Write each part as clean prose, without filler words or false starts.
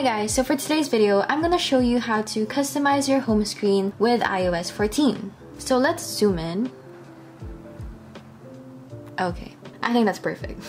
Hi guys, so for today's video, I'm gonna show you how to customize your home screen with iOS 14. So let's zoom in. Okay, I think that's perfect.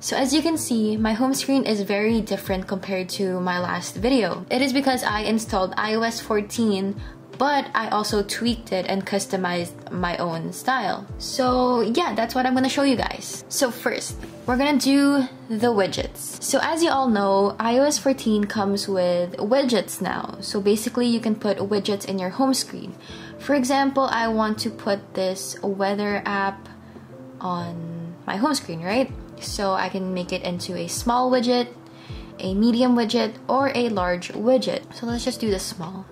So as you can see, my home screen is very different compared to my last video. It is because I installed iOS 14, but I also tweaked it and customized my own style. So yeah, that's what I'm gonna show you guys. So first, we're gonna do the widgets. So as you all know, iOS 14 comes with widgets now. So basically you can put widgets in your home screen. For example, I want to put this weather app on my home screen, right? So I can make it into a small widget, a medium widget, or a large widget. So let's just do the small.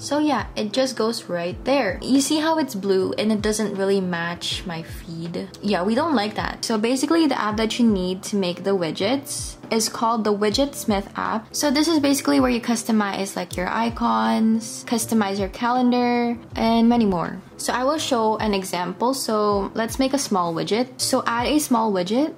So yeah, it just goes right there. You see how it's blue and it doesn't really match my feed? Yeah, we don't like that. So basically the app that you need to make the widgets is called the Widgetsmith app. So this is basically where you customize like your icons, customize your calendar, and many more. So I will show an example. So let's make a small widget. So add a small widget.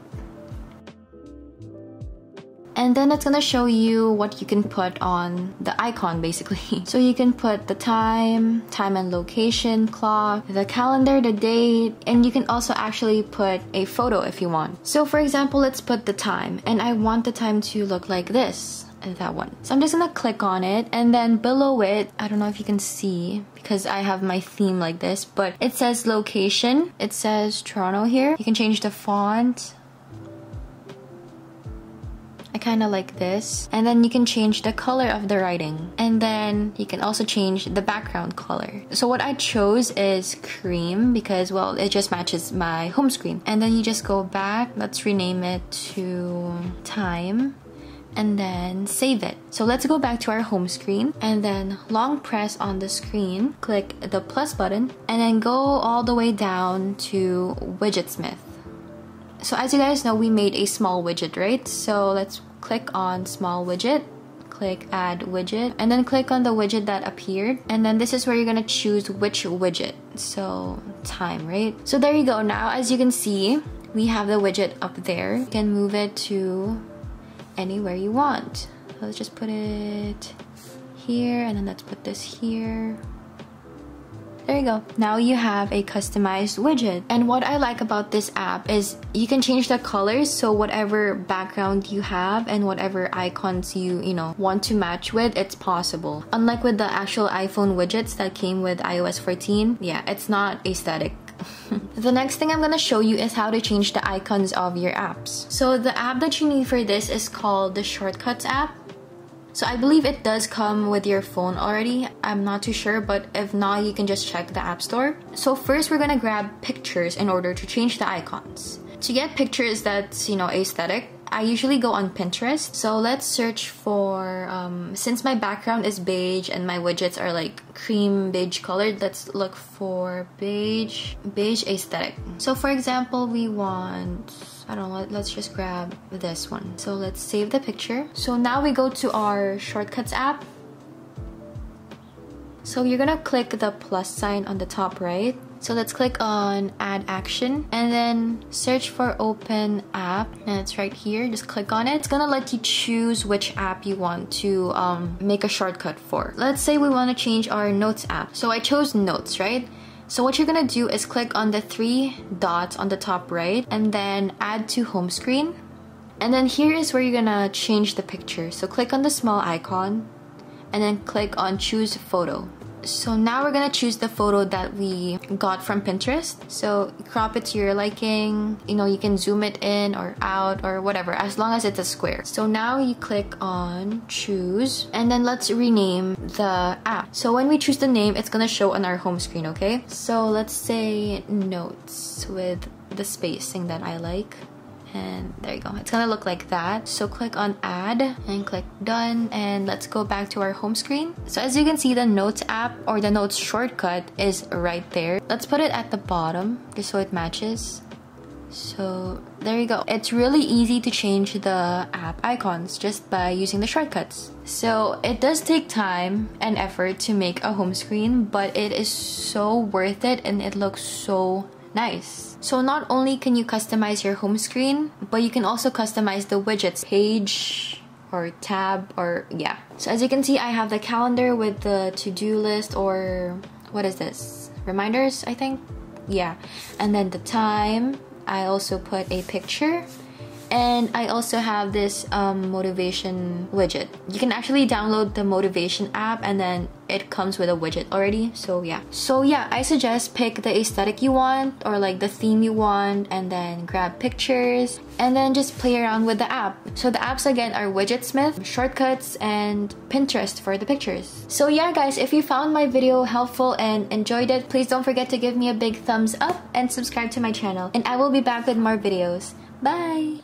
And then it's gonna show you what you can put on the icon basically. So you can put the time and location, clock, the calendar, the date, and you can also actually put a photo if you want. So for example, let's put the time, and I want the time to look like this, that one. So I'm just gonna click on it, and then below it, I don't know if you can see because I have my theme like this, but it says location, it says Toronto here. You can change the font. Kind of like this, and then you can change the color of the writing, and then you can also change the background color. So what I chose is cream because, well, it just matches my home screen. And then you just go back, let's rename it to time, and then save it. So let's go back to our home screen, and then long press on the screen, click the plus button, and then go all the way down to Widgetsmith. So as you guys know, we made a small widget, right? So let's click on small widget, click add widget, and then click on the widget that appeared, and then this is where you're gonna choose which widget. So time, right? So there you go. Now as you can see, we have the widget up there. You can move it to anywhere you want. So let's just put it here, and then let's put this here. There you go. Now you have a customized widget. And what I like about this app is you can change the colors, so whatever background you have and whatever icons you want to match with, it's possible. Unlike with the actual iPhone widgets that came with iOS 14, yeah, it's not aesthetic. The next thing I'm gonna show you is how to change the icons of your apps. So the app that you need for this is called the Shortcuts app. So I believe it does come with your phone already. I'm not too sure, but if not, you can just check the App Store. So first, we're gonna grab pictures in order to change the icons. To get pictures that's, aesthetic, I usually go on Pinterest. So let's search for, since my background is beige and my widgets are like cream beige colored, let's look for beige aesthetic. So for example, we want, I don't know, let's just grab this one. So let's save the picture. So now we go to our Shortcuts app. So you're gonna click the plus sign on the top right. So let's click on add action, and then search for open app, and it's right here. Just click on it. It's gonna let you choose which app you want to make a shortcut for. Let's say we want to change our notes app. So I chose notes, right? So what you're gonna do is click on the three dots on the top right, and then add to home screen. And then here is where you're gonna change the picture. So click on the small icon, and then click on choose photo. So now we're gonna choose the photo that we got from Pinterest. So crop it to your liking, you can zoom it in or out or whatever, as long as it's a square. So now you click on choose, and then let's rename the app. So when we choose the name, it's gonna show on our home screen, okay? So let's say notes with the spacing that I like. And there you go, it's gonna look like that. So click on add and click done, and let's go back to our home screen. So as you can see, the notes app or the notes shortcut is right there. Let's put it at the bottom just so it matches. So there you go. It's really easy to change the app icons just by using the shortcuts. So it does take time and effort to make a home screen, but it is so worth it, and it looks so nice. So not only can you customize your home screen, but you can also customize the widgets, page, or tab or yeah. So as you can see, I have the calendar with the to-do list, or what is this? Reminders, I think. Yeah. And then the time. I also put a picture. And I also have this motivation widget. You can actually download the motivation app and then it comes with a widget already, so yeah. So yeah, I suggest pick the aesthetic you want or like the theme you want, and then grab pictures and then just play around with the app. So the apps again are Widgetsmith, Shortcuts, and Pinterest for the pictures. So yeah guys, if you found my video helpful and enjoyed it, please don't forget to give me a big thumbs up and subscribe to my channel. And I will be back with more videos. Bye!